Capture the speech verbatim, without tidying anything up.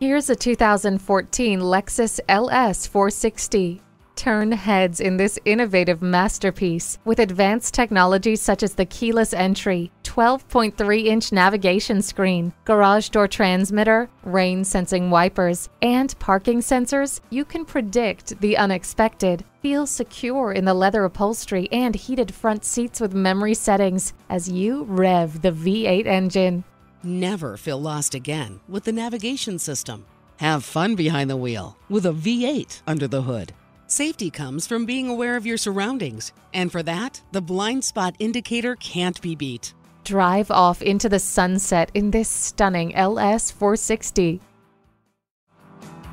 Here's a two thousand fourteen Lexus L S four sixty. Turn heads in this innovative masterpiece with advanced technologies such as the keyless entry, twelve point three inch navigation screen, garage door transmitter, rain-sensing wipers, and parking sensors. You can predict the unexpected. Feel secure in the leather upholstery and heated front seats with memory settings as you rev the V eight engine. Never feel lost again with the navigation system. Have fun behind the wheel with a V eight under the hood. Safety comes from being aware of your surroundings, and for that, the blind spot indicator can't be beat. Drive off into the sunset in this stunning L S four sixty.